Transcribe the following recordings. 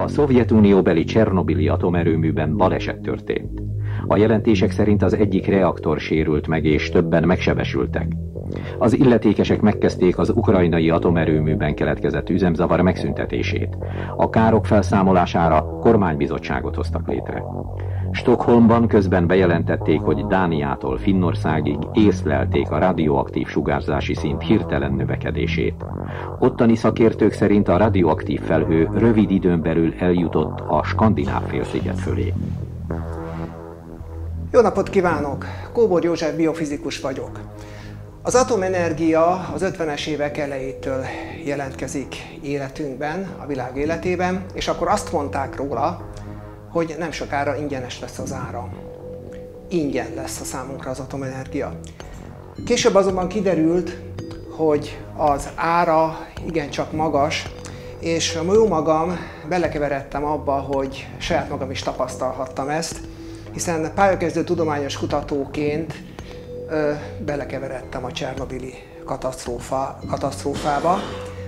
a Szovjetunióbeli Csernobili atomerőműben baleset történt. A jelentések szerint az egyik reaktor sérült meg, és többen megsebesültek. Az illetékesek megkezdték az ukrajnai atomerőműben keletkezett üzemzavar megszüntetését. A károk felszámolására kormánybizottságot hoztak létre. Stockholmban közben bejelentették, hogy Dániától Finnországig észlelték a radioaktív sugárzási szint hirtelen növekedését. Ottani szakértők szerint a radioaktív felhő rövid időn belül eljutott a skandináv félsziget fölé. Jó napot kívánok! Kóbor József biofizikus vagyok. Az atomenergia az 50-es évek elejétől jelentkezik életünkben, a világ életében, és akkor azt mondták róla, hogy nem sokára ingyenes lesz az ára. Ingyen lesz a számunkra az atomenergia. Később azonban kiderült, hogy az ára igencsak magas, és jó magam belekeveredtem abba, hogy saját magam is tapasztalhattam ezt, hiszen pályakezdő tudományos kutatóként belekeveredtem a csernobili katasztrófába.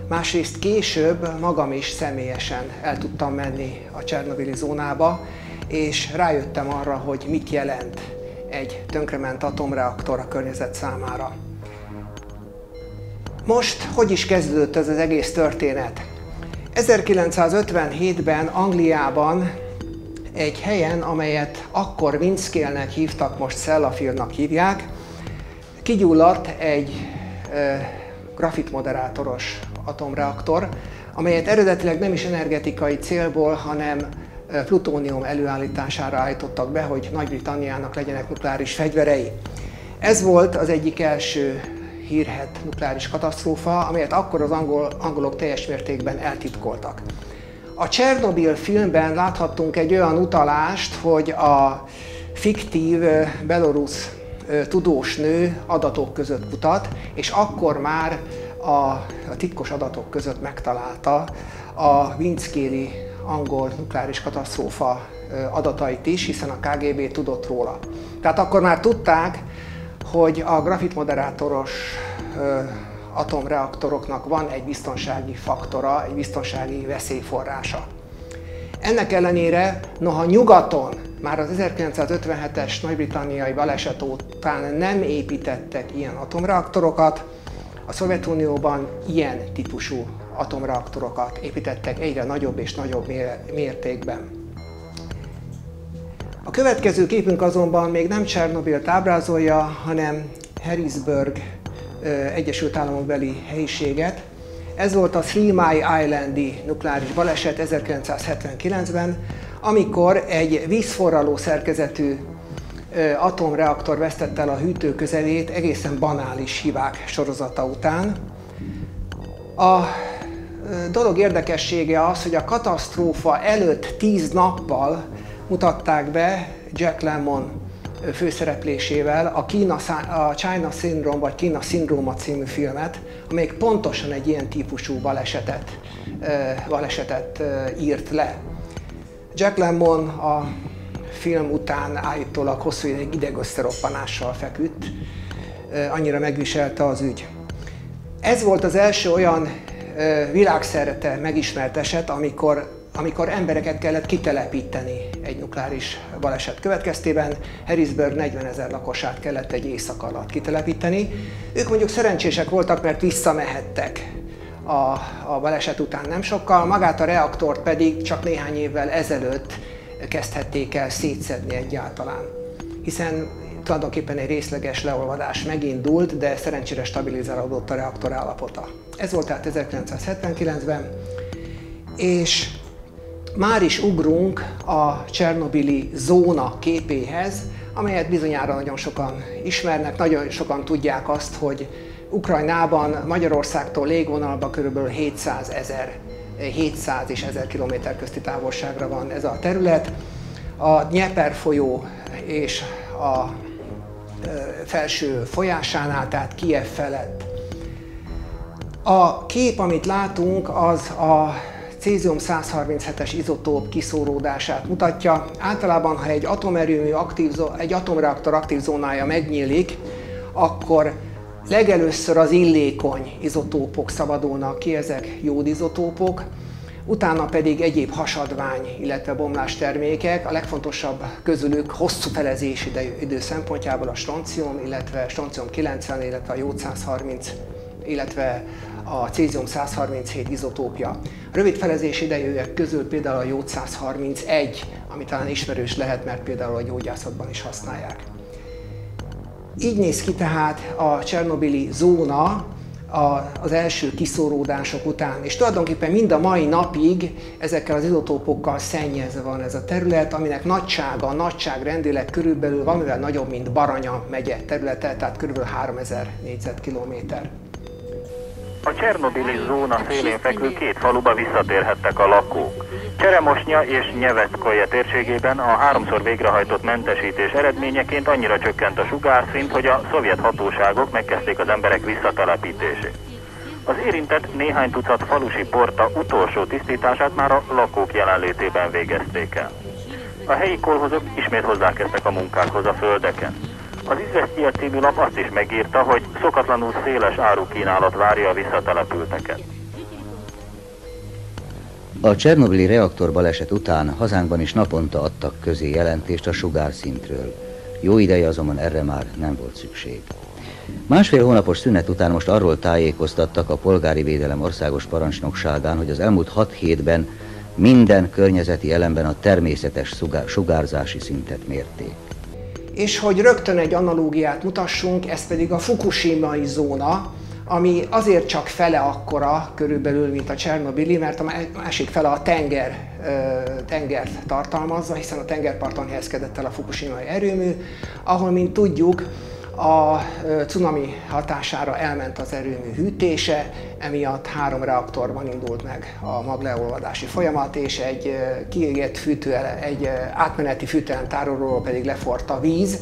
Másrészt később magam is személyesen el tudtam menni a csernobili zónába, és rájöttem arra, hogy mit jelent egy tönkrement atomreaktor a környezet számára. Most hogy is kezdődött ez az egész történet? 1957-ben Angliában egy helyen, amelyet akkor Windscale-nek hívtak, most Szellafieldnak hívják, kigyulladt egy grafitmoderátoros atomreaktor, amelyet eredetileg nem is energetikai célból, hanem plutónium előállítására állítottak be, hogy Nagy-Britanniának legyenek nukleáris fegyverei. Ez volt az egyik első hírhedt nukleáris katasztrófa, amelyet akkor az angolok teljes mértékben eltitkoltak. A Csernobil filmben láthattunk egy olyan utalást, hogy a fiktív belorusz tudósnő adatok között kutat, és akkor már a titkos adatok között megtalálta a Windscale-i angol nukleáris katasztrófa adatait is, hiszen a KGB tudott róla. Tehát akkor már tudták, hogy a grafitmoderátoros atomreaktoroknak van egy biztonsági faktora, egy biztonsági veszélyforrása. Ennek ellenére, noha nyugaton már az 1957-es nagy-britanniai baleset után nem építettek ilyen atomreaktorokat, a Szovjetunióban ilyen típusú atomreaktorokat építettek egyre nagyobb és nagyobb mértékben. A következő képünk azonban még nem Csernobilt ábrázolja, hanem Harrisburg Egyesült Államok beli helyiséget. Ez volt a Three Mile Islandi nukleáris baleset 1979-ben, amikor egy vízforraló szerkezetű atomreaktor vesztett el a hűtő közelét egészen banális hibák sorozata után. A dolog érdekessége az, hogy a katasztrófa előtt 10 nappal mutatták be Jack Lemmon főszereplésével a China Syndrome vagy Kína Szindróma című filmet, amelyik pontosan egy ilyen típusú balesetet írt le. Jack Lemmon a film után állítólag hosszú ideig idegösszeroppanással feküdt, annyira megviselte az ügy. Ez volt az első olyan világszerte megismert eset, amikor embereket kellett kitelepíteni egy nukleáris baleset következtében. Harrisburg 40 000 lakosát kellett egy éjszak alatt kitelepíteni. Ők mondjuk szerencsések voltak, mert visszamehettek a baleset után nem sokkal, magát a reaktort pedig csak néhány évvel ezelőtt kezdhették el szétszedni egyáltalán. Hiszen tulajdonképpen egy részleges leolvadás megindult, de szerencsére stabilizálódott a reaktor állapota. Ez volt tehát 1979-ben, és már is ugrunk a csernobili zóna képéhez, amelyet bizonyára nagyon sokan ismernek, nagyon sokan tudják azt, hogy Ukrajnában Magyarországtól légvonalba kb. 700 és 1000 km közti távolságra van ez a terület. A Gnyeper folyó és a felső folyásánál, tehát Kijev felett. A kép, amit látunk, az a cézium-137-es izotóp kiszóródását mutatja. Általában, ha egy atomreaktor aktív zónája megnyílik, akkor legelőször az illékony izotópok szabadulnak ki, ezek jódizotópok, utána pedig egyéb hasadvány, illetve bomlástermékek, a legfontosabb közülük hosszú felezési idő szempontjából a stroncium, illetve stroncium 90, illetve a jód 130, illetve a cézium 137 izotópja. Rövid felezési idejűek közül például a jód 131, ami talán ismerős lehet, mert például a gyógyászatban is használják. Így néz ki tehát a csernobili zóna az első kiszóródások után, és tulajdonképpen mind a mai napig ezekkel az izotópokkal szennyezve van ez a terület, aminek nagysága, a nagyságrendileg körülbelül valamivel nagyobb, mint Baranya megye területe, tehát körülbelül 3000 négyzetkilométer. A csernobili zóna szélén fekvő két faluba visszatérhettek a lakók. Cseremosnya és Nyevetkoje térségében a háromszor végrehajtott mentesítés eredményeként annyira csökkent a sugárszint, hogy a szovjet hatóságok megkezdték az emberek visszatelepítését. Az érintett néhány tucat falusi porta utolsó tisztítását már a lakók jelenlétében végezték el. A helyi kolhozok ismét hozzákezdtek a munkákhoz a földeken. Az Izvesztija című lap azt is megírta, hogy szokatlanul széles árukínálat várja a visszatelepülteket. A csernobili reaktor baleset után hazánkban is naponta adtak közé jelentést a sugárszintről. Jó ideje azonban erre már nem volt szükség. Másfél hónapos szünet után most arról tájékoztattak a Polgári Védelem Országos Parancsnokságán, hogy az elmúlt 6 hétben minden környezeti elemben a természetes sugárzási szintet mérték. És hogy rögtön egy analógiát mutassunk, ez pedig a fukushimai zóna, ami azért csak fele akkora körülbelül, mint a csernobili, mert a másik fele a tengert tartalmazza, hiszen a tengerparton helyezkedett el a fukushimai erőmű, ahol, mint tudjuk, a cunami hatására elment az erőmű hűtése, emiatt 3 reaktorban indult meg a magleolvadási folyamat, és egy kiégett egy átmeneti fűtőelem tárolóról pedig lefort a víz,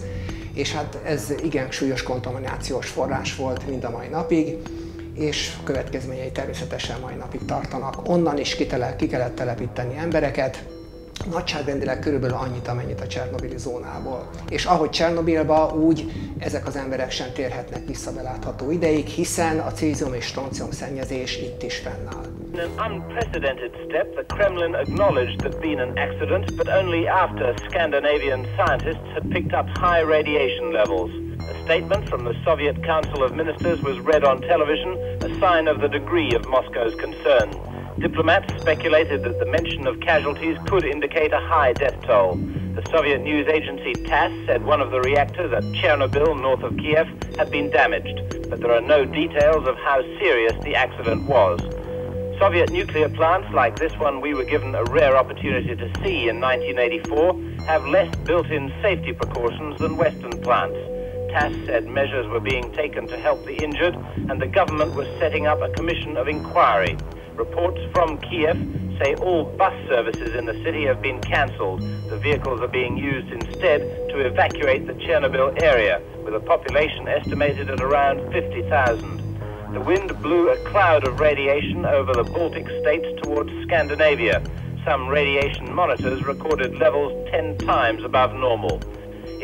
és hát ez igen súlyos kontaminációs forrás volt mind a mai napig, és következményei természetesen mai napig tartanak. Onnan is ki kellett telepíteni embereket, nagyságrendileg körülbelül annyit, amennyit a csernobili zónából. És ahogy Csernobilba, úgy ezek az emberek sem térhetnek vissza belátható ideig, hiszen a cézium és stroncium szennyezés itt is fennáll. An unprecedented step, the Kremlin acknowledged there'd been an accident, but only after Scandinavian scientists had picked up high radiation levels. A statement from the Soviet Council of Ministers was read on television, a sign of the degree of Moscow's concern. Diplomats speculated that the mention of casualties could indicate a high death toll. The Soviet news agency TASS said one of the reactors at Chernobyl, north of Kiev, had been damaged, but there are no details of how serious the accident was. Soviet nuclear plants, like this one we were given a rare opportunity to see in 1984, have less built-in safety precautions than Western plants. TASS said measures were being taken to help the injured, and the government was setting up a commission of inquiry. Reports from Kiev say all bus services in the city have been cancelled. The vehicles are being used instead to evacuate the Chernobyl area, with a population estimated at around 50,000. The wind blew a cloud of radiation over the Baltic states towards Scandinavia. Some radiation monitors recorded levels 10 times above normal.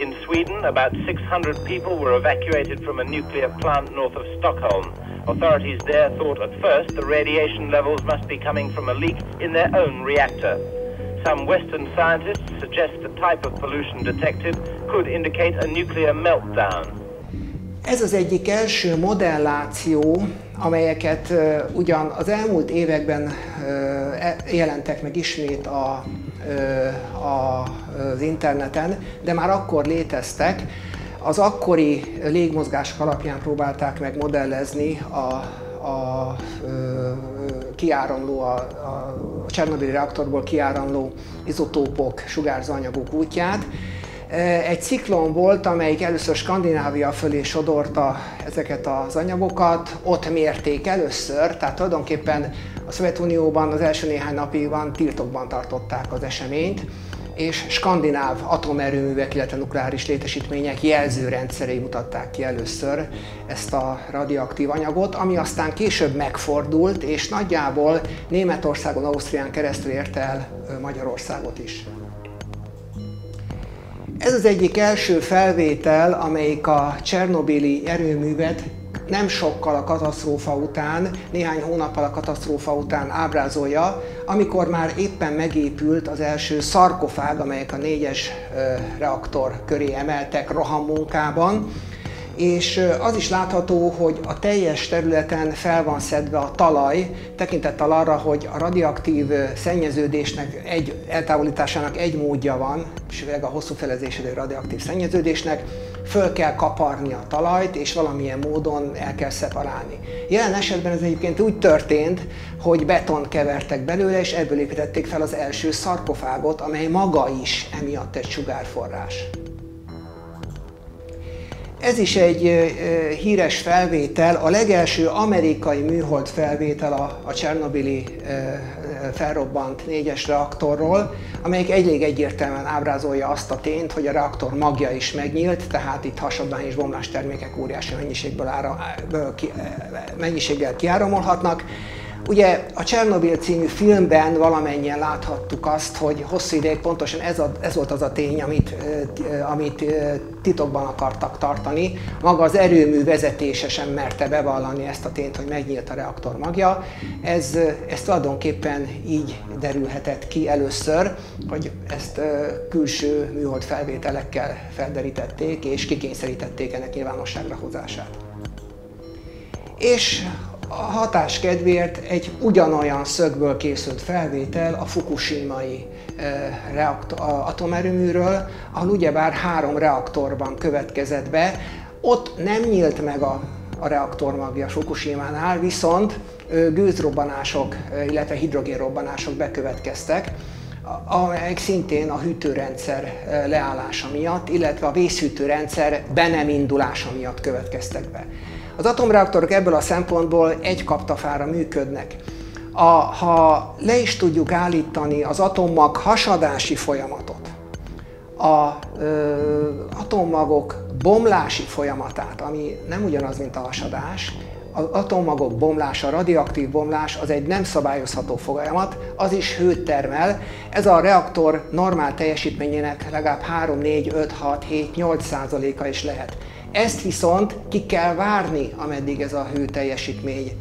In Sweden, about 600 people were evacuated from a nuclear plant north of Stockholm. Authorities there thought at first the radiation levels must be coming from a leak in their own reactor. Some Western scientists suggest the type of pollution detected could indicate a nuclear meltdown. Ez az egyik első modelláció, amelyeket ugyan az elmúlt években jelentek meg ismét az interneten, de már akkor léteztek. Az akkori légmozgások alapján próbálták meg modellezni a csernobili reaktorból kiáramló izotópok, sugárzó anyagok útját. Egy ciklon volt, amelyik először Skandinávia fölé sodorta ezeket az anyagokat, ott mérték először, tehát tulajdonképpen a Szovjetunióban az első néhány napigban tiltokban tartották az eseményt, és skandináv atomerőművek, illetve nukleáris létesítmények jelzőrendszerei mutatták ki először ezt a radioaktív anyagot, ami aztán később megfordult, és nagyjából Németországon, Ausztrián keresztül érte el Magyarországot is. Ez az egyik első felvétel, amelyik a csernobili erőművet nem sokkal a katasztrófa után, néhány hónappal a katasztrófa után ábrázolja, amikor már éppen megépült az első szarkofág, amelyek a 4-es reaktor köré emeltek rohammunkában, és az is látható, hogy a teljes területen fel van szedve a talaj, tekintettel arra, hogy a radioaktív szennyeződésnek eltávolításának egy módja van, és főleg a hosszú felezésedő radioaktív szennyeződésnek, föl kell kaparni a talajt, és valamilyen módon el kell szeparálni. Jelen esetben ez egyébként úgy történt, hogy betont kevertek belőle, és ebből építették fel az első szarkofágot, amely maga is emiatt egy sugárforrás. Ez is egy híres felvétel, a legelső amerikai műhold felvétel a csernobili felrobbant 4-es reaktorról, amelyik elég egyértelműen ábrázolja azt a tényt, hogy a reaktor magja is megnyílt, tehát itt hasadvány és bomlás termékek óriási mennyiséggel kiáramolhatnak. Ugye a Csernobil című filmben valamennyien láthattuk azt, hogy hosszú ideig pontosan ez volt az a tény, amit titokban akartak tartani. Maga az erőmű vezetése sem merte bevallani ezt a tényt, hogy megnyílt a reaktor magja. Ez tulajdonképpen így derülhetett ki először, hogy ezt külső műhold felvételekkel felderítették és kikényszerítették ennek nyilvánosságra hozását. És a hatás kedvéért egy ugyanolyan szögből készült felvétel a fukushimai atomerőműről, ahol ugyebár 3 reaktorban következett be. Ott nem nyílt meg a reaktor magja Fukushimánál, viszont gőzrobbanások, illetve hidrogénrobbanások bekövetkeztek, amelyek szintén a hűtőrendszer leállása miatt, illetve a vészhűtőrendszer be nem indulása miatt következtek be. Az atomreaktorok ebből a szempontból egy kaptafára működnek. Ha le is tudjuk állítani az atommag hasadási folyamatot, az atommagok bomlási folyamatát, ami nem ugyanaz, mint a hasadás, az atommagok bomlása, radioaktív bomlás az egy nem szabályozható folyamat, az is hőt termel. Ez a reaktor normál teljesítményének legalább 3-4-5-6-7-8% is lehet. Ezt viszont ki kell várni, ameddig ez a hőteljesítmény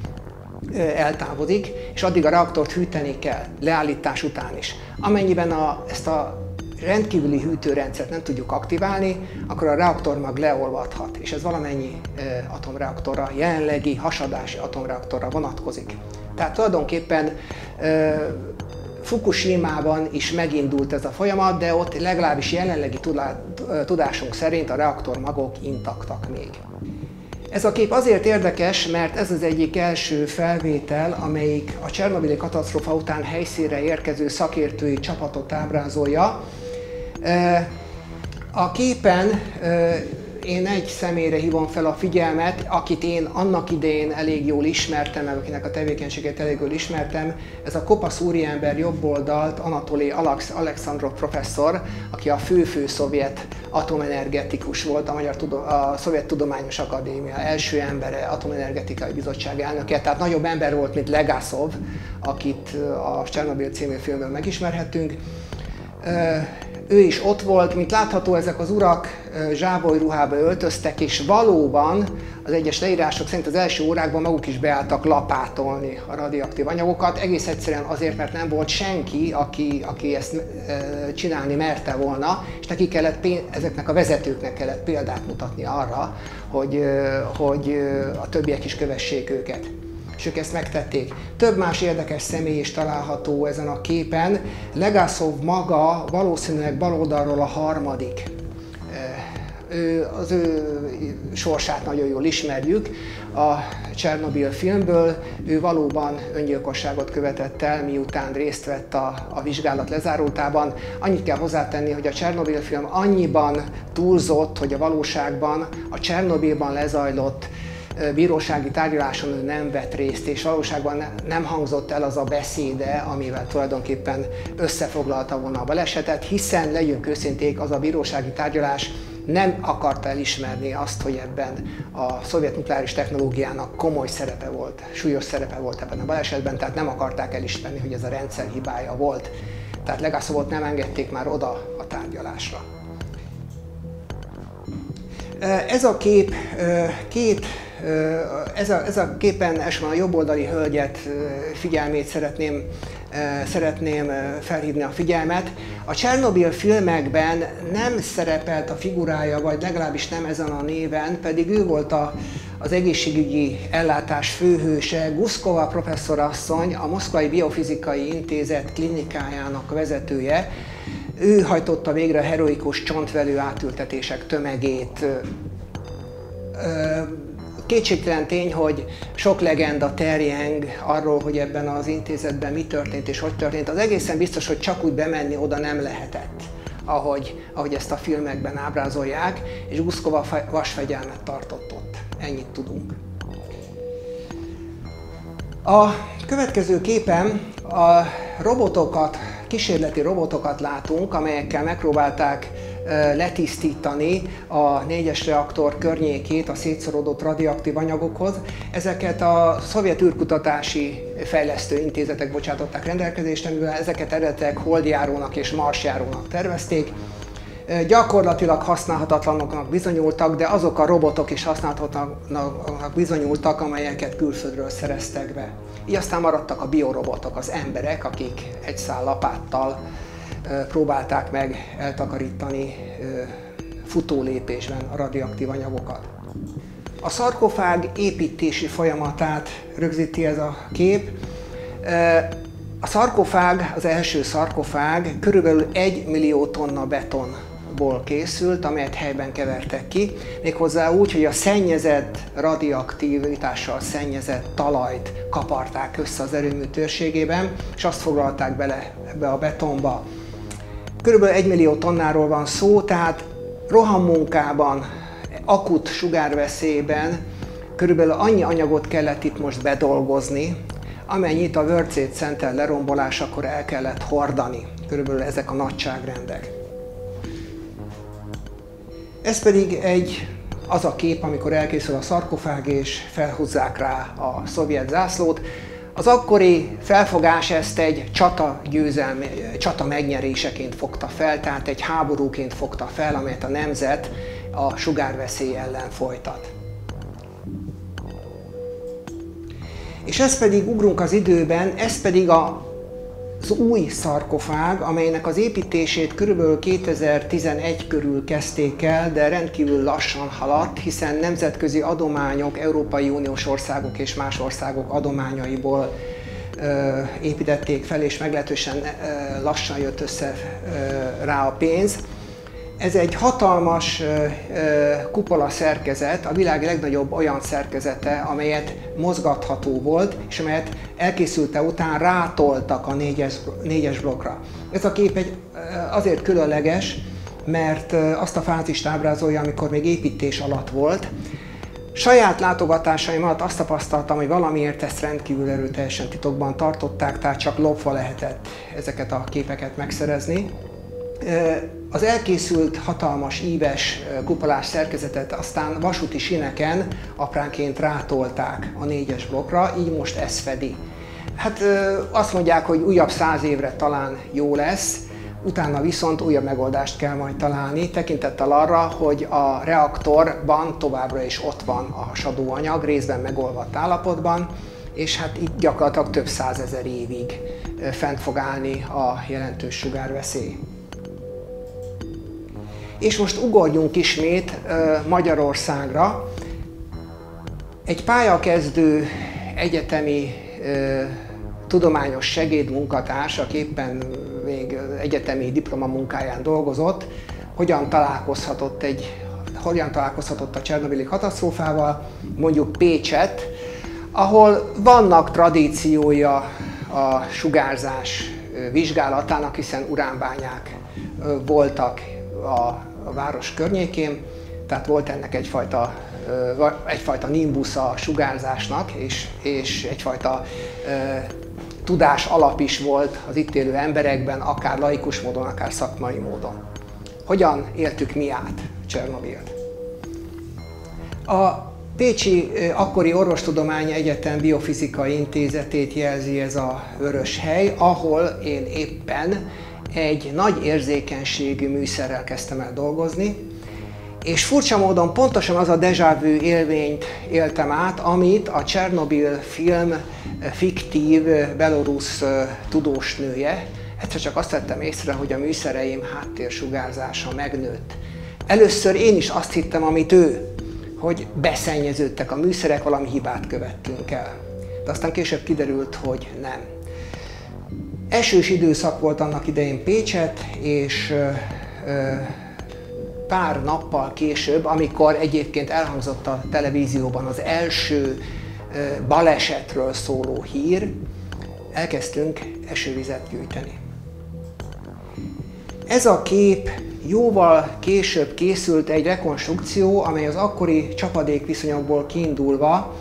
eltávozik, és addig a reaktort hűteni kell, leállítás után is. Amennyiben ezt a rendkívüli hűtőrendszert nem tudjuk aktiválni, akkor a reaktormag leolvadhat, és ez valamennyi atomreaktorra, jelenlegi hasadási atomreaktorra vonatkozik. Tehát tulajdonképpen Fukushimában is megindult ez a folyamat, de ott legalábbis jelenlegi tudásunk szerint a reaktormagok intaktak még. Ez a kép azért érdekes, mert ez az egyik első felvétel, amelyik a csernobili katasztrófa után helyszínre érkező szakértői csapatot ábrázolja. A képen én egy személyre hívom fel a figyelmet, akit én annak idején elég jól ismertem, akinek a tevékenységét elég jól ismertem. Ez a kopasz úriember, jobb oldalt, Anatoly Alexandrov professzor, aki a fő-fő szovjet atomenergetikus volt, a Szovjet Tudományos Akadémia első embere, atomenergetikai bizottság elnöke, tehát nagyobb ember volt, mint Legaszov, akit a Csernobil című filmben megismerhetünk. Ő is ott volt, mint látható, ezek az urak zsábolyruhába öltöztek, és valóban az egyes leírások szerint az első órákban maguk is beálltak lapátolni a radioaktív anyagokat, egész egyszerűen azért, mert nem volt senki, aki ezt csinálni merte volna, és neki kellett, ezeknek a vezetőknek kellett példát mutatni arra, hogy a többiek is kövessék őket. És ők ezt megtették. Több más érdekes személy is található ezen a képen. Legaszov maga valószínűleg baloldalról a harmadik. Az ő sorsát nagyon jól ismerjük a Csernobil filmből. Ő valóban öngyilkosságot követett el, miután részt vett a vizsgálat lezárultában. Annyit kell hozzátenni, hogy a Csernobil film annyiban túlzott, hogy a valóságban a Csernobilban lezajlott bírósági tárgyaláson ő nem vett részt, és valóságban nem hangzott el az a beszéde, amivel tulajdonképpen összefoglalta volna a balesetet, hiszen legyünk őszinték, az a bírósági tárgyalás nem akarta elismerni azt, hogy ebben a szovjet nukleáris technológiának komoly szerepe volt, súlyos szerepe volt ebben a balesetben, tehát nem akarták elismerni, hogy ez a rendszer hibája volt. Tehát Legaszovot nem engedték már oda a tárgyalásra. Ez a kép két Ez a képen elsősorban a jobboldali hölgyet figyelmét szeretném felhívni a figyelmet. A Csernobil filmekben nem szerepelt a figurája, vagy legalábbis nem ezen a néven, pedig ő volt az egészségügyi ellátás főhőse, Guszkova professzorasszony, a Moszkvai Biofizikai Intézet klinikájának vezetője. Ő hajtotta végre a heroikus csontvelő átültetések tömegét. Kétségtelen tény, hogy sok legenda terjeng arról, hogy ebben az intézetben mi történt és hogy történt. Az egészen biztos, hogy csak úgy bemenni oda nem lehetett, ahogy ezt a filmekben ábrázolják, és Guszkova vasfegyelmet tartott ott. Ennyit tudunk. A következő képen a robotokat, kísérleti robotokat látunk, amelyekkel megpróbálták letisztítani a 4-es reaktor környékét a szétszorodott radioaktív anyagokhoz. Ezeket a szovjet űrkutatási fejlesztő intézetek bocsátották rendelkezésre, mivel ezeket eredetileg holdjárónak és marsjárónak tervezték. Gyakorlatilag használhatatlanoknak bizonyultak, de azok a robotok is használhatatlanoknak bizonyultak, amelyeket külföldről szereztek be. Így aztán maradtak a biorobotok, az emberek, akik egy szál lapáttal próbálták meg eltakarítani futólépésben a radioaktív anyagokat. A szarkofág építési folyamatát rögzíti ez a kép. A szarkofág, az első szarkofág körülbelül 1 millió tonna betonból készült, amelyet helyben kevertek ki, méghozzá úgy, hogy a szennyezett radioaktivitással szennyezett talajt kaparták össze az erőmű térségében, és azt foglalták bele ebbe a betonba. Körülbelül 1 millió tonnáról van szó, tehát rohammunkában, akut sugárveszélyben körülbelül annyi anyagot kellett itt most bedolgozni, amennyit a World Trade Center lerombolásakor el kellett hordani. Körülbelül ezek a nagyságrendek. Ez pedig az a kép, amikor elkészül a szarkofág és felhúzzák rá a szovjet zászlót. Az akkori felfogás ezt egy csata megnyeréseként fogta fel, tehát egy háborúként fogta fel, amelyet a nemzet a sugárveszély ellen folytat. És ez pedig, ugrunk az időben, ez pedig az új szarkofág, amelynek az építését körülbelül 2011 körül kezdték el, de rendkívül lassan haladt, hiszen nemzetközi adományok, Európai Uniós országok és más országok adományaiból építették fel, és meglehetősen lassan jött össze rá a pénz. Ez egy hatalmas kupola szerkezet, a világ legnagyobb olyan szerkezete, amelyet mozgatható volt, és amelyet elkészülte után rátoltak a 4-es blokkra. Ez a kép azért különleges, mert azt a fázist ábrázolja, amikor még építés alatt volt. Saját látogatásaim alatt azt tapasztaltam, hogy valamiért ezt rendkívül erőteljesen titokban tartották, tehát csak lopva lehetett ezeket a képeket megszerezni. Az elkészült hatalmas íves kupolás szerkezetet aztán vasúti síneken apránként rátolták a 4-es blokkra, így most ez fedi. Hát azt mondják, hogy újabb 100 évre talán jó lesz, utána viszont újabb megoldást kell majd találni, tekintettel arra, hogy a reaktorban továbbra is ott van a sadóanyag, részben megolvadt állapotban, és hát itt gyakorlatilag több százezer évig fent fog állni a jelentős sugárveszély. És most ugorjunk ismét Magyarországra. Egy pályakezdő egyetemi tudományos segédmunkatárs, aki éppen még egyetemi diplomamunkáján dolgozott, hogyan találkozhatott a Csernobili katasztrófával, mondjuk Pécset, ahol vannak tradíciója a sugárzás vizsgálatának, hiszen uránbányák voltak a város környékén, tehát volt ennek egyfajta nimbusza a sugárzásnak, és egyfajta tudás alap is volt az itt élő emberekben, akár laikus módon, akár szakmai módon. Hogyan éltük mi át Csernobilt? A pécsi akkori Orvostudományi Egyetem Biofizikai Intézetét jelzi ez a vörös hely, ahol én éppen egy nagy érzékenységű műszerrel kezdtem el dolgozni, És furcsa módon pontosan az a déjà vu élményt éltem át, amit a Csernobil film fiktív belorusz tudósnője. Egyszer csak azt vettem észre, hogy a műszereim háttérsugárzása megnőtt. Először én is azt hittem, amit ő, hogy beszennyeződtek a műszerek, valami hibát követtünk el. De aztán később kiderült, hogy nem. Esős időszak volt annak idején Pécsett, és pár nappal később, amikor egyébként elhangzott a televízióban az első balesetről szóló hír, elkezdtünk esővizet gyűjteni. Ez a kép jóval később készült egy rekonstrukció, amely az akkori csapadékviszonyokból kiindulva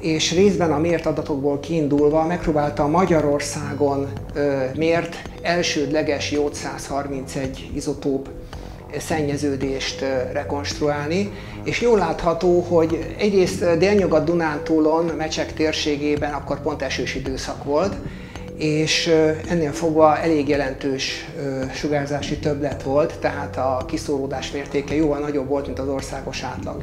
és részben a mért adatokból kiindulva megpróbálta a Magyarországon mért elsődleges jód 131 izotóp szennyeződést rekonstruálni, és jól látható, hogy egyrészt Délnyugat-Dunántúlon, Mecsek térségében akkor pont esős időszak volt, és ennél fogva elég jelentős sugárzási többlet volt, tehát a kiszóródás mértéke jóval nagyobb volt, mint az országos átlag.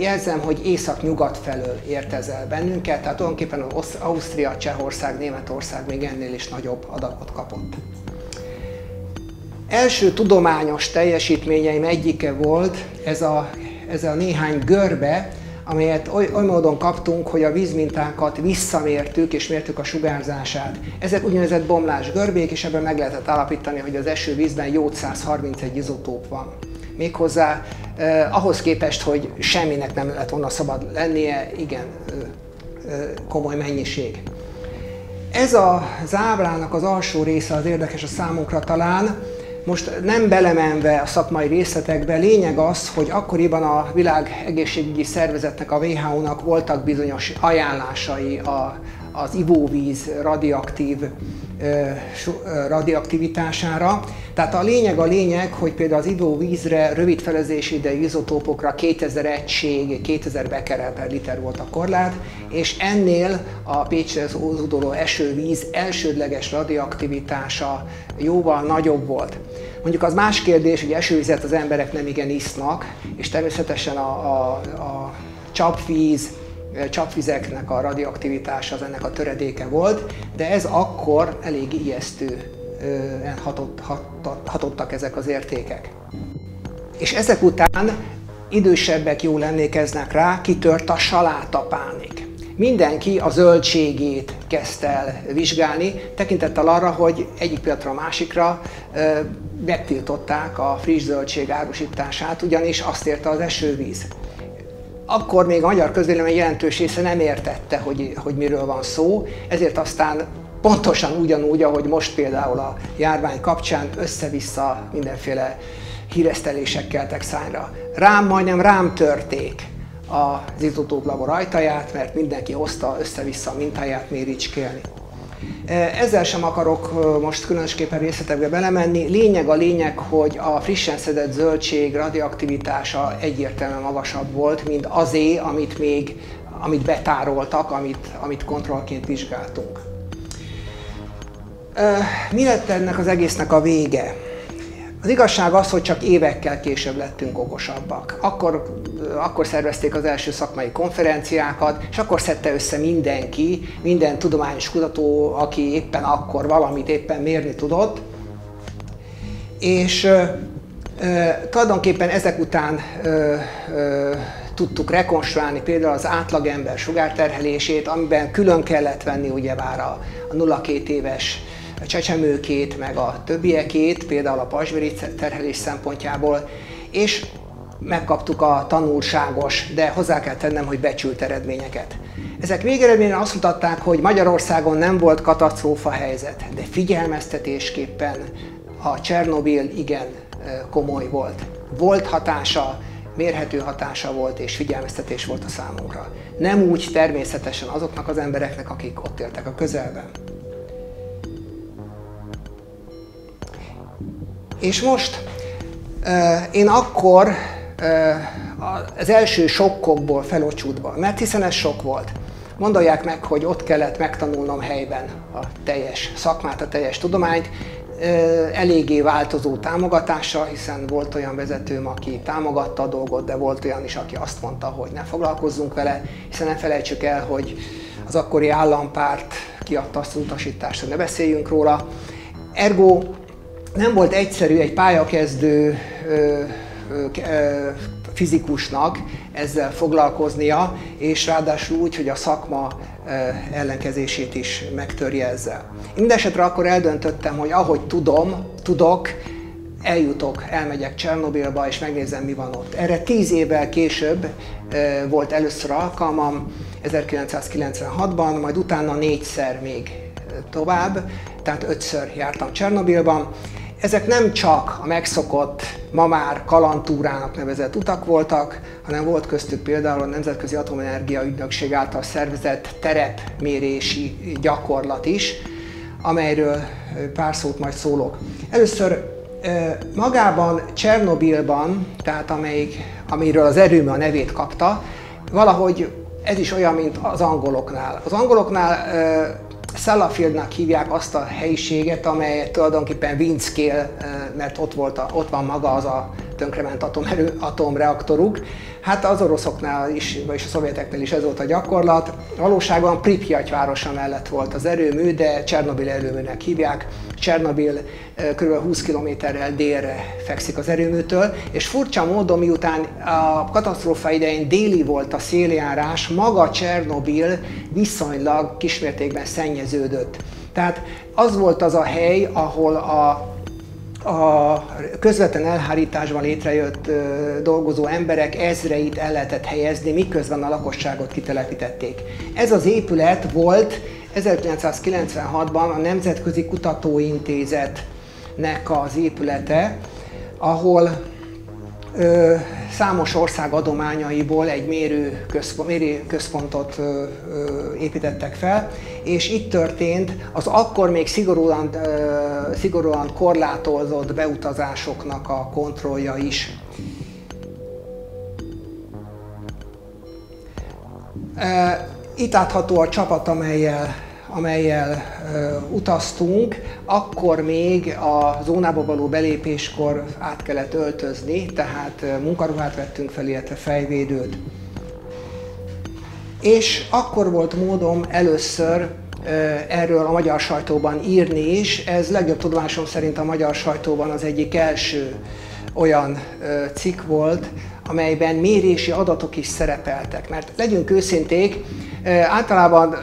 Jelzem, hogy észak-nyugat felől ért ez el bennünket, tehát tulajdonképpen az Ausztria, Csehország, Németország még ennél is nagyobb adagot kapott. Első tudományos teljesítményeim egyike volt ez a néhány görbe, amelyet oly módon kaptunk, hogy a vízmintákat visszamértük és mértük a sugárzását. Ezek úgynevezett bomlás görbék, és ebben meg lehetett állapítani, hogy az esővízben jód 131 izotóp van. Méghozzá ahhoz képest, hogy semminek nem lett volna szabad lennie, igen komoly mennyiség. Ez az ábrának az alsó része az érdekes a számunkra talán. Most nem belemenve a szakmai részletekbe, lényeg az, hogy akkoriban a Világegészségügyi Szervezetnek, a WHO-nak voltak bizonyos ajánlásai az ivóvíz radioaktivitására. Tehát a lényeg, hogy például az ivóvízre, rövid felezési idejű izotópokra 2000 egység, 2000 becquerel per liter volt a korlát, és ennél a Pécshez ózódoló esővíz elsődleges radioaktivitása jóval nagyobb volt. Mondjuk az más kérdés, hogy esővizet az emberek nem igen isznak, és természetesen a csapvizeknek a radioaktivitása az ennek a töredéke volt, de ez akkor elég ijesztően hatottak ezek az értékek. És ezek után idősebbek jól emlékeznek rá, kitört a salátapánik. Mindenki a zöldségét kezdte el vizsgálni, tekintettel arra, hogy egyik pillanatra a másikra megtiltották a friss zöldség árusítását, ugyanis azt érte az esővíz. Akkor még a magyar közvélemény jelentős része nem értette, hogy miről van szó, ezért aztán pontosan ugyanúgy, ahogy most például a járvány kapcsán össze-vissza mindenféle híresztelések keltek szányra. Majdnem rám törték az izotóplabor ajtaját, mert mindenki hozta össze-vissza a mintáját méricskélni. Ezzel sem akarok most különösképpen részletekbe belemenni. Lényeg, hogy a frissen szedett zöldség radioaktivitása egyértelműen magasabb volt, mint azé, amit betároltak, amit kontrollként vizsgáltunk. Mi lett ennek az egésznek a vége? Az igazság az, hogy csak évekkel később lettünk okosabbak. Akkor szervezték az első szakmai konferenciákat, és akkor szedte össze mindenki, minden tudományos kutató, aki éppen akkor valamit éppen mérni tudott. És tulajdonképpen ezek után tudtuk rekonstruálni például az átlagember sugárterhelését, amiben külön kellett venni ugyebár a 0,2 éves a csecsemőkét, meg a többiekét, például a pajzsmirigy terhelés szempontjából, és megkaptuk a tanulságos, de hozzá kell tennem, hogy becsült eredményeket. Ezek végeredményen azt mutatták, hogy Magyarországon nem volt katasztrófa helyzet, de figyelmeztetésképpen a Csernobil igen komoly volt. Volt hatása, mérhető hatása volt, és figyelmeztetés volt a számunkra. Nem úgy természetesen azoknak az embereknek, akik ott éltek a közelben. És most én akkor az első sokkokból felocsútva, mert hiszen ez sok volt. Gondolják meg, hogy ott kellett megtanulnom helyben a teljes szakmát, a teljes tudományt. eléggé változó támogatással, hiszen volt olyan vezetőm, aki támogatta a dolgot, de volt olyan is, aki azt mondta, hogy ne foglalkozzunk vele, hiszen ne felejtsük el, hogy az akkori állampárt kiadta azt az utasítást, hogy ne beszéljünk róla. Ergo nem volt egyszerű egy pályakezdő fizikusnak ezzel foglalkoznia, és ráadásul úgy, hogy a szakma ellenkezését is megtörje ezzel. Mindenesetre akkor eldöntöttem, hogy ahogy tudok, elmegyek Csernobilba, és megnézem, mi van ott. Erre 10 évvel később volt először alkalmam, 1996-ban, majd utána 4-szer még tovább, tehát 5-ször jártam Csernobilban. Ezek nem csak a megszokott, ma már kalandtúrának nevezett utak voltak, hanem volt köztük például a Nemzetközi Atomenergia Ügynökség által szervezett terepmérési gyakorlat is, amelyről pár szót majd szólok. Először magában Csernobilban, tehát amiről az erőmű a nevét kapta, valahogy ez is olyan, mint az angoloknál. Az angoloknál Szellafieldnak hívják azt a helyiséget, amely tulajdonképpen Windscale, mert ott van maga az a tönkrement atomreaktoruk. Hát az oroszoknál is, vagyis a szovjeteknél is ez volt a gyakorlat. Valóságban Pripyat városa mellett volt az erőmű, de Csernobil erőműnek hívják. Csernobil kb. 20 km-rel délre fekszik az erőműtől, és furcsa módon, miután a katasztrófa idején déli volt a széljárás, maga Csernobil viszonylag kismértékben szennyeződött. Tehát az volt az a hely, ahol a közvetlen elhárításban létrejött dolgozó emberek ezreit el lehetett helyezni, miközben a lakosságot kitelepítették. Ez az épület volt 1996-ban a Nemzetközi Kutatóintézetnek az épülete, ahol számos ország adományaiból egy mérőközpontot építettek fel, és itt történt az akkor még szigorúan korlátozott beutazásoknak a kontrollja is. Itt látható a csapat, amelyel utaztunk, akkor még a zónába való belépéskor át kellett öltözni, tehát munkaruhát vettünk fel, illetve fejvédőt. És akkor volt módom először erről a magyar sajtóban írni is, ez legjobb tudomásom szerint a magyar sajtóban az egyik első olyan cikk volt, amelyben mérési adatok is szerepeltek. Mert legyünk őszinték, általában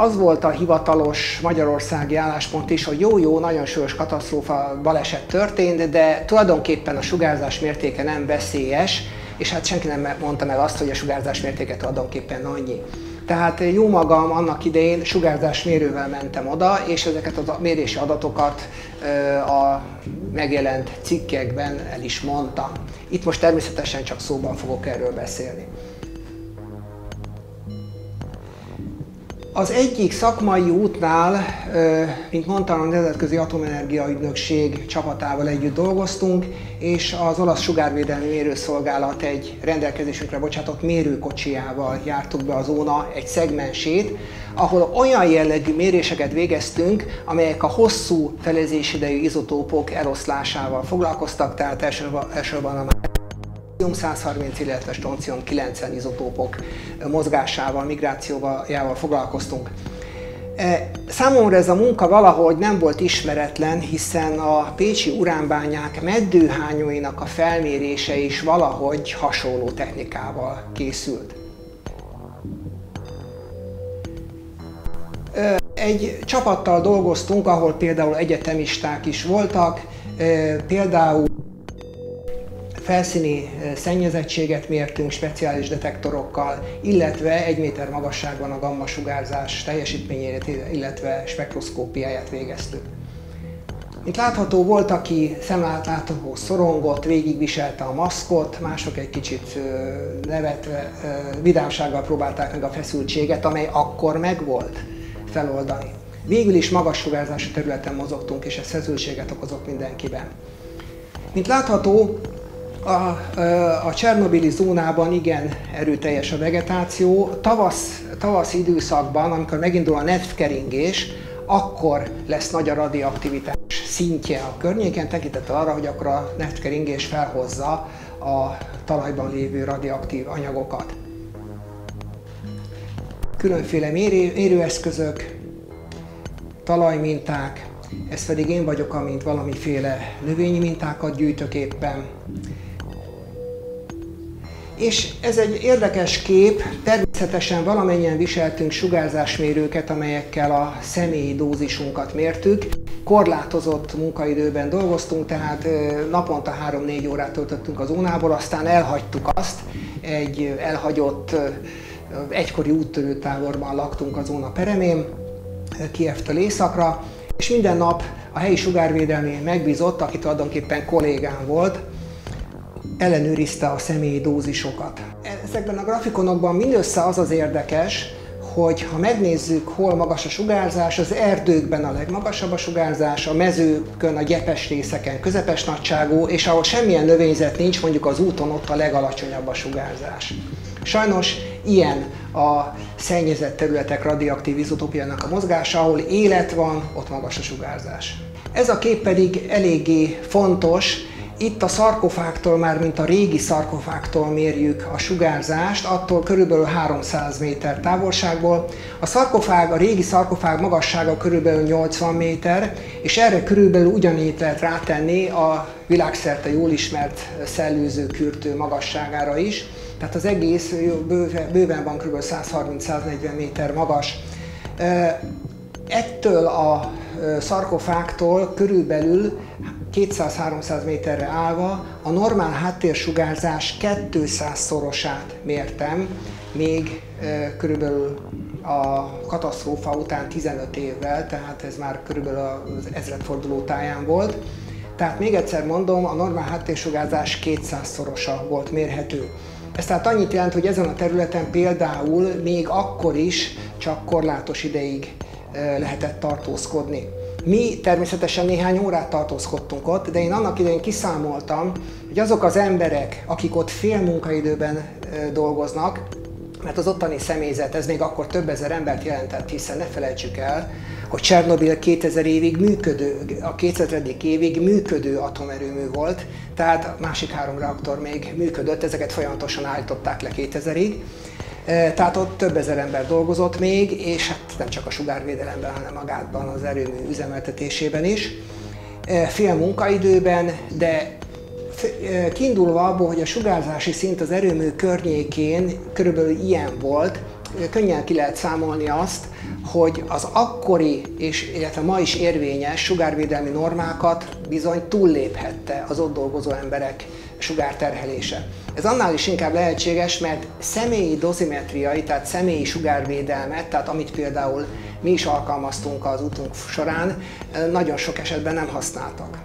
az volt a hivatalos magyarországi álláspont is, hogy jó-jó, nagyon súlyos katasztrófa, baleset történt, de tulajdonképpen a sugárzás mértéke nem veszélyes, és hát senki nem mondta meg azt, hogy a sugárzás mértéke tulajdonképpen annyi. Tehát jó magam annak idején sugárzásmérővel mentem oda, és ezeket a mérési adatokat a megjelent cikkekben el is mondtam. Itt most természetesen csak szóban fogok erről beszélni. Az egyik szakmai útnál, mint mondtam, a Nemzetközi Atomenergia Ügynökség csapatával együtt dolgoztunk, és az olasz sugárvédelmi mérőszolgálat egy rendelkezésünkre bocsátott mérőkocsiával jártuk be a zóna egy szegmensét, ahol olyan jellegű méréseket végeztünk, amelyek a hosszú felezésidejű izotópok eloszlásával foglalkoztak, tehát elsősorban a Strontium-130, illetve Strontium-90 izotópok mozgásával, migrációjával foglalkoztunk. Számomra ez a munka valahogy nem volt ismeretlen, hiszen a pécsi uránbányák meddőhányóinak a felmérése is valahogy hasonló technikával készült. Egy csapattal dolgoztunk, ahol például egyetemisták is voltak, például felszíni szennyezettséget mértünk speciális detektorokkal, illetve 1 méter magasságban a gammasugárzás teljesítményét, illetve spektroszkópiáját végeztük. Mint látható, volt, aki szemlátlátó szorongott, végigviselte a maszkot, mások egy kicsit nevetve, vidámsággal próbálták meg a feszültséget, amely akkor megvolt, feloldani. Végül is magas sugárzású területen mozogtunk, és ez feszültséget okozott mindenkiben. Mint látható, a Csernobili zónában igen erőteljes a vegetáció. Tavasz időszakban, amikor megindul a neftkeringés, akkor lesz nagy a radioaktivitás szintje a környéken, tekintettel arra, hogy akkor a neftkeringés felhozza a talajban lévő radioaktív anyagokat. Különféle mérőeszközök, talajminták, ez pedig én vagyok, amint valamiféle növényi mintákat gyűjtök éppen. És ez egy érdekes kép, természetesen valamennyien viseltünk sugárzásmérőket, amelyekkel a személyi dózisunkat mértük. Korlátozott munkaidőben dolgoztunk, tehát naponta 3-4 órát töltöttünk a zónából, aztán elhagytuk azt, egy elhagyott egykori úttörőtáborban laktunk a zóna peremén, Kijevtől északra, és minden nap a helyi sugárvédelmi megbízott, aki tulajdonképpen kollégám volt, ellenőrizte a személyi dózisokat. Ezekben a grafikonokban mindössze az az érdekes, hogy ha megnézzük, hol magas a sugárzás, az erdőkben a legmagasabb a sugárzás, a mezőkön, a gyepes részeken közepes nagyságú, és ahol semmilyen növényzet nincs, mondjuk az úton, ott a legalacsonyabb a sugárzás. Sajnos ilyen a szennyezett területek radioaktív izotópjának a mozgása, ahol élet van, ott magas a sugárzás. Ez a kép pedig eléggé fontos. Itt a szarkofágtól, mármint a régi szarkofágtól mérjük a sugárzást, attól körülbelül 300 méter távolságból. A szarkofág, a régi szarkofág magassága körülbelül 80 méter, és erre körülbelül ugyanígy lehet rátenni a világszerte jól ismert szellőző kürtő magasságára is. Tehát az egész bőven van kb. 130-140 méter magas. Ettől a szarkofágtól körülbelül 200-300 méterre állva a normál háttérsugárzás 200-szorosát mértem, még körülbelül a katasztrófa után 15 évvel, tehát ez már körülbelül az ezredforduló táján volt. Tehát még egyszer mondom, a normál háttérsugárzás 200-szorosa volt mérhető. Ez tehát annyit jelent, hogy ezen a területen például még akkor is csak korlátos ideig lehetett tartózkodni. Mi természetesen néhány órát tartózkodtunk ott, de én annak idején kiszámoltam, hogy azok az emberek, akik ott fél munkaidőben dolgoznak, mert az ottani személyzet, ez még akkor több ezer embert jelentett, hiszen ne felejtsük el, hogy Csernobil 2000 évig működő, a 2000. évig működő atomerőmű volt, tehát a másik 3 reaktor még működött, ezeket folyamatosan állították le 2000-ig. Tehát ott több ezer ember dolgozott még, és hát nem csak a sugárvédelemben, hanem magában az erőmű üzemeltetésében is. Fél munkaidőben, de kiindulva abból, hogy a sugárzási szint az erőmű környékén körülbelül ilyen volt, könnyen ki lehet számolni azt, hogy az akkori, és illetve ma is érvényes sugárvédelmi normákat bizony túllépette az ott dolgozó emberek sugárterhelése. Ez annál is inkább lehetséges, mert személyi dozimetriai, tehát személyi sugárvédelmet, tehát amit például mi is alkalmaztunk az utunk során, nagyon sok esetben nem használtak.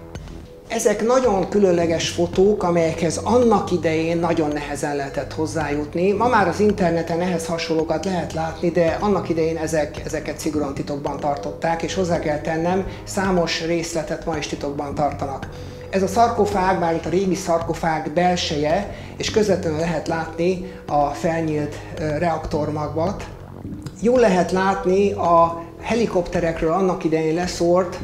Ezek nagyon különleges fotók, amelyekhez annak idején nagyon nehezen lehetett hozzájutni. Ma már az interneten ehhez hasonlókat lehet látni, de annak idején ezeket szigorúan titokban tartották, és hozzá kell tennem, számos részletet ma is titokban tartanak. Ez a szarkofág, mármint a régi szarkofág belseje, és közvetlenül lehet látni a felnyílt reaktormagvat. Jól lehet látni a helikopterekről annak idején leszórt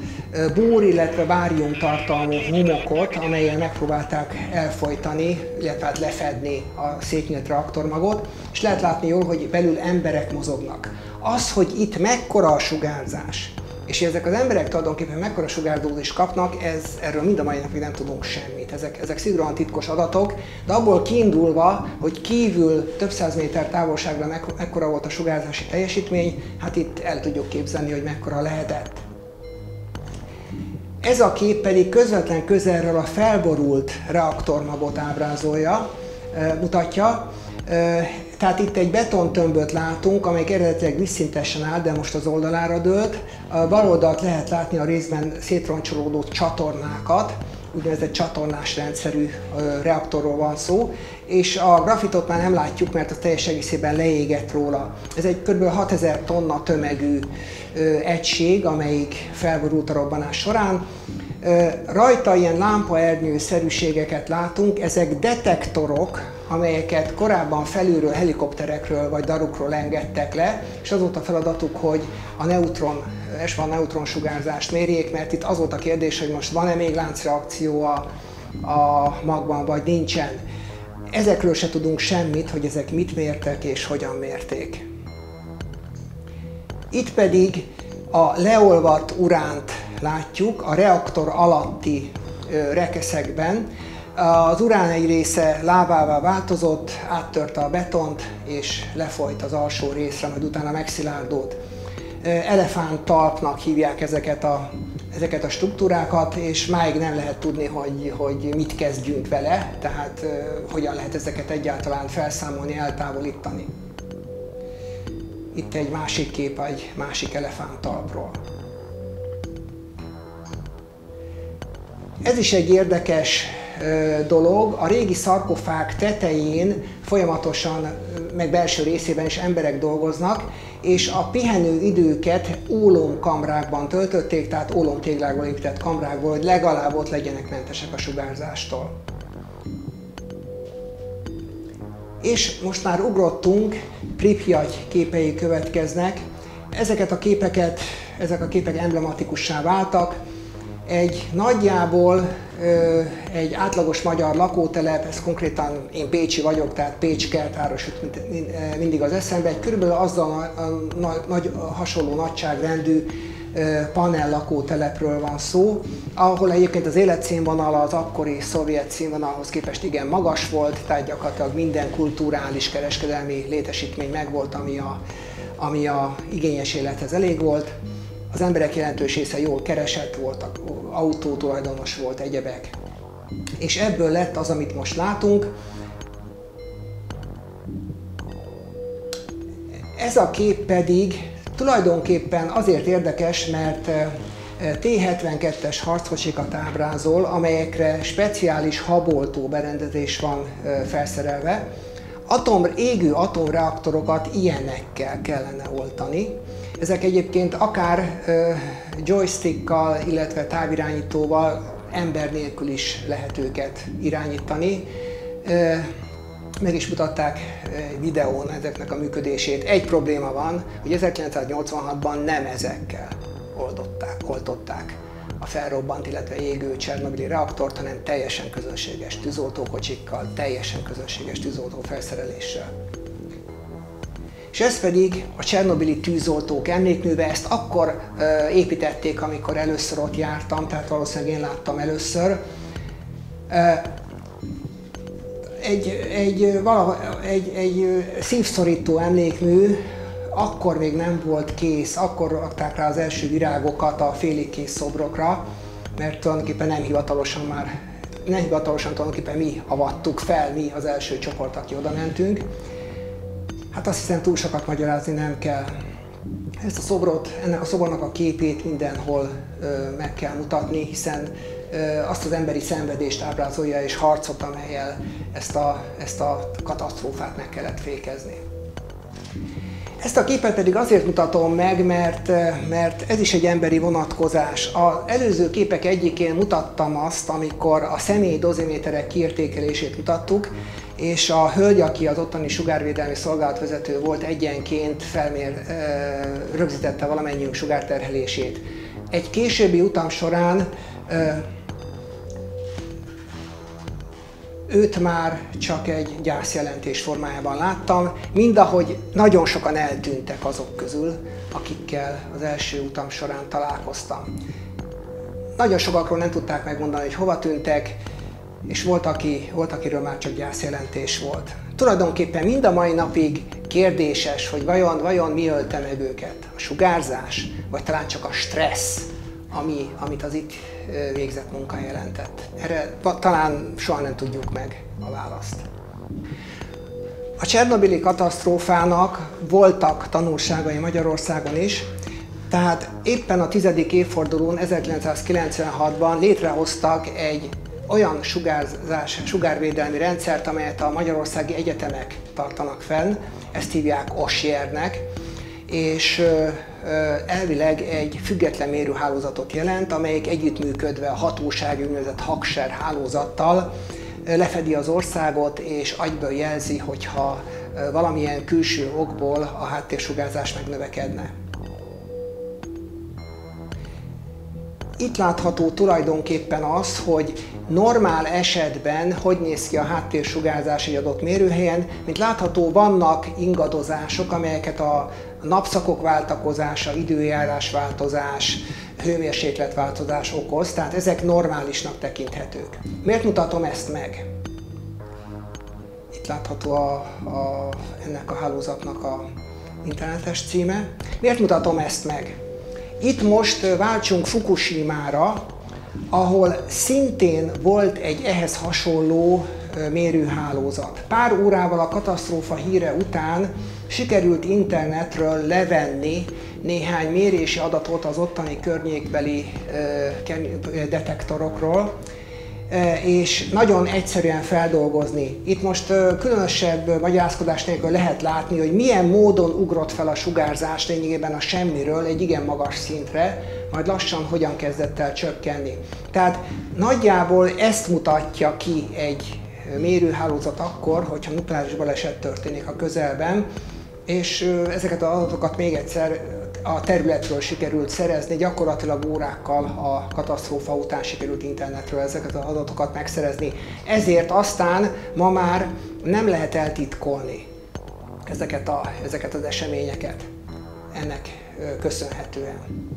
bór, illetve várium tartalmú homokot, amelyen megpróbálták elfojtani, illetve hát lefedni a szétnyílt reaktormagot, és lehet látni jól, hogy belül emberek mozognak. Az, hogy itt mekkora a sugárzás, és ezek az emberek tulajdonképpen mekkora sugárdózist kapnak, erről mind a mai napig nem tudunk semmit. Ezek szigorúan titkos adatok, de abból kiindulva, hogy kívül több száz méter távolságra mekkora volt a sugárzási teljesítmény, hát itt el tudjuk képzelni, hogy mekkora lehetett. Ez a kép pedig közvetlen közelről a felborult reaktormagot ábrázolja, mutatja. Tehát itt egy betontömböt látunk, amelyik eredetileg vízszintesen áll, de most az oldalára dőlt. A bal oldalt lehet látni a részben szétroncsolódó csatornákat, úgynevezett csatornás rendszerű reaktorról van szó, és a grafitot már nem látjuk, mert a teljes egészében leégett róla. Ez egy kb. 6000 tonna tömegű egység, amelyik felborult a robbanás során. Rajta ilyen lámpaernyőszerűségeket látunk, ezek detektorok, amelyeket korábban felülről, helikopterekről vagy darukról engedtek le, és az volt a feladatuk, hogy a neutron sugárzást mérjék, mert itt az volt a kérdés, hogy most van-e még láncreakció a magban, vagy nincsen. Ezekről se tudunk semmit, hogy ezek mit mértek és hogyan mérték. Itt pedig a leolvadt uránt látjuk a reaktor alatti rekeszekben. Az urán egy része lávává változott, áttörte a betont és lefolyt az alsó részre, majd utána megszilárdult. Elefánttalpnak hívják ezeket a struktúrákat, és máig nem lehet tudni, hogy mit kezdjünk vele, tehát hogyan lehet ezeket egyáltalán felszámolni, eltávolítani. Itt egy másik kép, egy másik elefánttalpról. Ez is egy érdekes dolog, a régi szarkofág tetején folyamatosan, meg belső részében is emberek dolgoznak, és a pihenő időket ólomkamrákban töltötték, tehát ólomtéglákból épített kamrákból, hogy legalább ott legyenek mentesek a sugárzástól. És most már ugrottunk, Pripyat képei következnek. Ezek a képek emblematikussá váltak. Egy nagyjából egy átlagos magyar lakótelep, ez konkrétan én pécsi vagyok, tehát Pécs Kertváros jut mindig az eszembe, egy körülbelül azzal hasonló nagyságrendű panel lakótelepről van szó, ahol egyébként az életszínvonala az akkori szovjet színvonalhoz képest igen magas volt, tehát gyakorlatilag minden kulturális kereskedelmi létesítmény megvolt, ami a igényes élethez elég volt. Az emberek jelentős része jól keresett voltak, autótulajdonos volt, egyebek. És ebből lett az, amit most látunk. Ez a kép pedig tulajdonképpen azért érdekes, mert T-72-es harckocsikat ábrázol, amelyekre speciális haboltó berendezés van felszerelve. Égő atomreaktorokat ilyenekkel kellene oltani. Ezek egyébként akár joystickkal, illetve távirányítóval, ember nélkül is lehet őket irányítani. Meg is mutatták videón ezeknek a működését. Egy probléma van, hogy 1986-ban nem ezekkel oltották a felrobbant, illetve égő Csernobili reaktort, hanem teljesen közönséges tűzoltókocsikkal, teljesen közönséges tűzoltófelszereléssel. És ez pedig a Csernobili tűzoltók emlékműve, ezt akkor építették, amikor először ott jártam, tehát valószínűleg én láttam először. Egy szívszorító emlékmű, akkor még nem volt kész, akkor rakták rá az első virágokat a félig kész szobrokra, mert tulajdonképpen nem hivatalosan mi avattuk fel, mi az első csoport, aki oda mentünk. Hát azt hiszem, túl sokat magyarázni nem kell. Ennek a szobornak a képét mindenhol meg kell mutatni, hiszen azt az emberi szenvedést ábrázolja és harcot, amellyel ezt a katasztrófát meg kellett fékezni. Ezt a képet pedig azért mutatom meg, mert ez is egy emberi vonatkozás. Az előző képek egyikén mutattam azt, amikor a személyi doziméterek kiértékelését mutattuk, és a hölgy, aki az ottani sugárvédelmi szolgálatvezető volt, egyenként rögzítette valamennyiünk sugárterhelését. Egy későbbi utam során őt már csak egy gyászjelentés formájában láttam, mindahogy nagyon sokan eltűntek azok közül, akikkel az első utam során találkoztam. Nagyon sokakról nem tudták megmondani, hogy hova tűntek, és volt, akiről már csak gyászjelentés volt. Tulajdonképpen mind a mai napig kérdéses, hogy vajon mi ölte meg őket? A sugárzás, vagy talán csak a stressz, amit az itt végzett munka jelentett. Erre talán soha nem tudjuk meg a választ. A Csernobili katasztrófának voltak tanulságai Magyarországon is, tehát éppen a 10. évfordulón 1996-ban létrehoztak egy olyan sugárvédelmi rendszert, amelyet a magyarországi egyetemek tartanak fenn, ezt hívják OSJER-nek, és elvileg egy független mérőhálózatot jelent, amelyik együttműködve a hatósági úgynevezett HACSER hálózattal lefedi az országot, és agyből jelzi, hogyha valamilyen külső okból a háttérsugárzás megnövekedne. Itt látható tulajdonképpen az, hogy normál esetben hogy néz ki a háttérsugárzás egy adott mérőhelyen. Mint látható, vannak ingadozások, amelyeket a napszakok váltakozása, időjárás változás, hőmérséklet változás okoz, tehát ezek normálisnak tekinthetők. Miért mutatom ezt meg? Itt látható ennek a hálózatnak a internetes címe. Miért mutatom ezt meg? Itt most váltsunk Fukushimára, ahol szintén volt egy ehhez hasonló mérőhálózat. Pár órával a katasztrófa híre után sikerült internetről levenni néhány mérési adatot az ottani környékbeli detektorokról, és nagyon egyszerűen feldolgozni. Itt most különösebb magyarázkodás nélkül lehet látni, hogy milyen módon ugrott fel a sugárzás lényegében a semmiről egy igen magas szintre, majd lassan hogyan kezdett el csökkenni. Tehát nagyjából ezt mutatja ki egy mérőhálózat akkor, hogyha nukleáris baleset történik a közelben, és ezeket az adatokat még egyszer a területről sikerült szerezni, gyakorlatilag órákkal a katasztrófa után sikerült internetről ezeket az adatokat megszerezni. Ezért aztán ma már nem lehet eltitkolni ezeket az eseményeket ennek köszönhetően.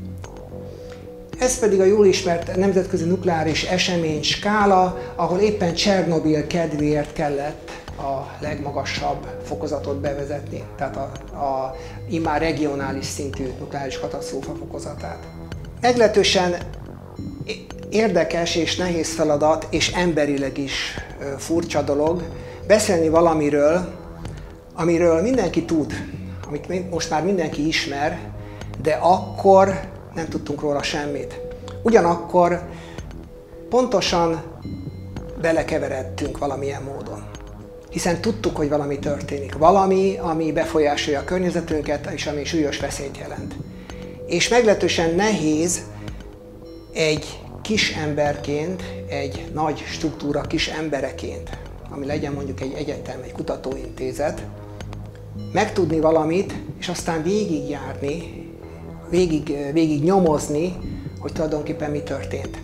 Ez pedig a jól ismert nemzetközi nukleáris esemény skála, ahol éppen Csernobil kedvéért kellett a legmagasabb fokozatot bevezetni, tehát a immár regionális szintű nukleáris katasztrófa fokozatát. Meglehetősen érdekes és nehéz feladat, és emberileg is furcsa dolog beszélni valamiről, amiről mindenki tud, amit most már mindenki ismer, de akkor nem tudtunk róla semmit. Ugyanakkor pontosan belekeveredtünk valamilyen módon, hiszen tudtuk, hogy valami történik. Valami, ami befolyásolja a környezetünket, és ami súlyos veszélyt jelent. És meglehetősen nehéz egy kis emberként, egy nagy struktúra kis embereként, ami legyen mondjuk egy egyetem, egy kutatóintézet, megtudni valamit, és aztán végigjárni, végig nyomozni, hogy tulajdonképpen mi történt.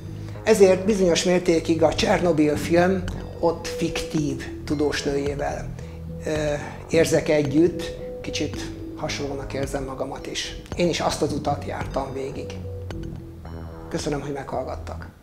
Ezért bizonyos mértékig a Csernobil film ott fiktív tudósnőjével érzek együtt, kicsit hasonlónak érzem magamat is. Én is azt az utat jártam végig. Köszönöm, hogy meghallgattak.